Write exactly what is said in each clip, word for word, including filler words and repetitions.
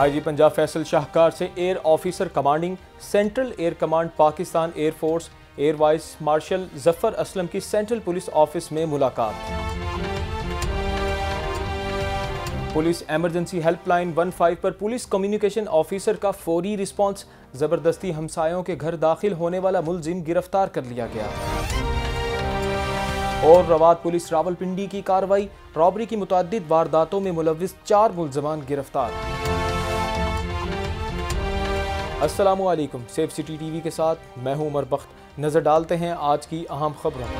IG Punjab Faisal शाहकार से air officer commanding central air command Pakistan air force air vice marshal Zafar Aslam की central police office में मुलाकात। Police emergency helpline पंद्रह पर पुलिस कम्युनिकेशन ऑफिसर का फौरी रिस्पांस, जबरदस्ती हमसायों के घर दाखिल होने वाला मुलजिम गिरफ्तार कर लिया गया। और रवात पुलिस रावलपिंडी की कार्रवाई, रॉबरी की मुतादिद वारदातों में मुलविस चार मुलजमान गिरफ्तार। अस्सलामु अलैकुम, सेफ सिटी टीवी के साथ मैं हूं उमर बख्त। नजर डालते हैं आज की अहम खबरों पर।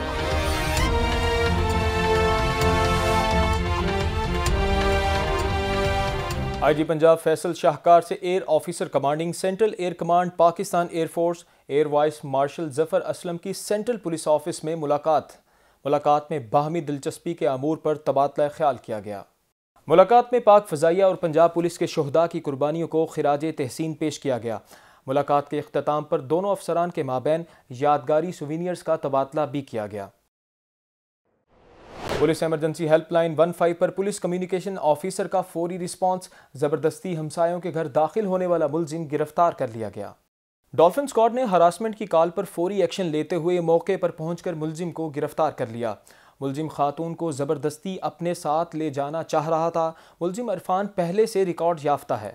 आईजी पंजाब फैसल शाहकार से air officer commanding central air command Pakistan air force air vice marshal Zafar Aslam की सेंट्रल पुलिस ऑफिस में मुलाकात। मुलाकात में बाहमी दिलचस्पी के अमूर पर तबादला ख्याल किया गया। मुलाकात में पाक फ़ज़ाइया और पंजाब पुलिस के शहदा की कुर्बानियों को खिराजे तहसीन पेश किया गया। मुलाकात के अख्ताम पर दोनों अफसरान के माबैन यादगारी सुवीनियर्स का तबादला भी किया गया। पुलिस एमरजेंसी हेल्पलाइन पंद्रह पर पुलिस कम्युनिकेशन ऑफिसर का फौरी रिस्पांस, ज़बरदस्ती हमसायों के घर दाखिल होने वाला मुलजिम गिरफ्तार कर लिया गया। डॉल्फिन स्क्वाड ने हरासमेंट की कॉल पर फौरी एक्शन लेते हुए मौके पर पहुंचकर मुलजिम को गिरफ्तार कर लिया। मुलजिम खातून को ज़बरदस्ती अपने साथ ले जाना चाह रहा था। मुलजिम अरफान पहले से रिकॉर्ड याफ्ता है।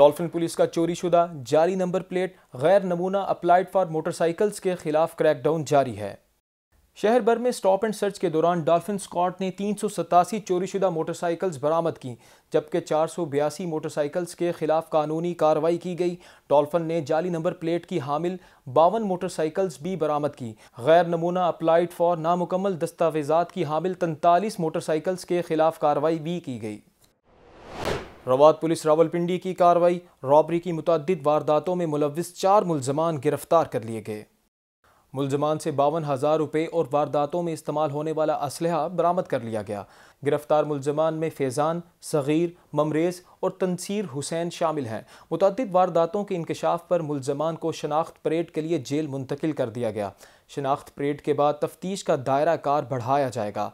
डॉल्फिन पुलिस का चोरीशुदा जाली नंबर प्लेट, गैर नमूना अप्लाइड फॉर मोटरसाइकिल्स के खिलाफ क्रैकडाउन जारी है। शहर भर में स्टॉप एंड सर्च के दौरान डॉल्फिन स्क्वाड ने तीन सौ सतासी चोरीशुदा मोटरसाइकिल्स बरामद की, जबकि चार सौ बयासी मोटरसाइकिल्स के खिलाफ कानूनी कार्रवाई की गई। डॉल्फिन ने जाली नंबर प्लेट की हामिल बावन मोटरसाइकिल्स भी बरामद की। गैर नमूना अप्लाइड फॉर नामुकम्मल दस्तावेजात की हामिल तैंतालीस मोटरसाइकिल्स के खिलाफ कार्रवाई भी की गई। रवात पुलिस रावलपिंडी की कार्रवाई, रॉबरी की मुतअद्दिद वारदातों में मुलव्विस चार मुलजमान गिरफ्तार कर लिए गए। मुलजमान से बावन हज़ार रुपये और वारदातों में इस्तेमाल होने वाला असलहा बरामद कर लिया गया। गिरफ्तार मुलजमान में फैज़ान सगीर, ममरेज़ और तनसीर हुसैन शामिल हैं। मुतअद्दिद वारदातों के इंकशाफ पर मुलजमान को शनाख्त परेड के लिए जेल मुंतकिल कर दिया गया। शनाख्त परेड के बाद तफ्तीश का दायरा कार बढ़ाया जाएगा।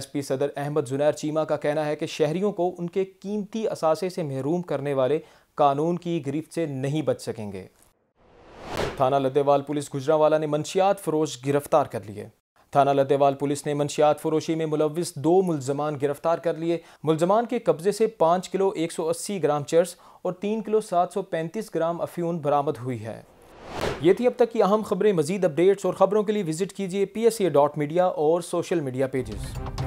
एस पी सदर अहमद जुनैद चीमा का कहना है कि शहरियों को उनके कीमती असासे से महरूम करने वाले कानून की गिरफ्त से नहीं बच सकेंगे। थाना लद्देवाल पुलिस गुजरांवाला ने मंशियात फरोश गिरफ्तार कर लिए। थाना लद्देवाल पुलिस ने मंशियात फरोशी में मुलव्विस दो मुलजमान गिरफ्तार कर लिए। मुलजमान के कब्जे से पाँच किलो एक सौ अस्सी ग्राम चर्स और तीन किलो सात सौ पैंतीस ग्राम अफ्यून बरामद हुई है। ये थी अब तक की अहम खबरें। मजीद अपडेट्स और खबरों के लिए विजिट कीजिए P S C dot media और सोशल मीडिया पेजेस।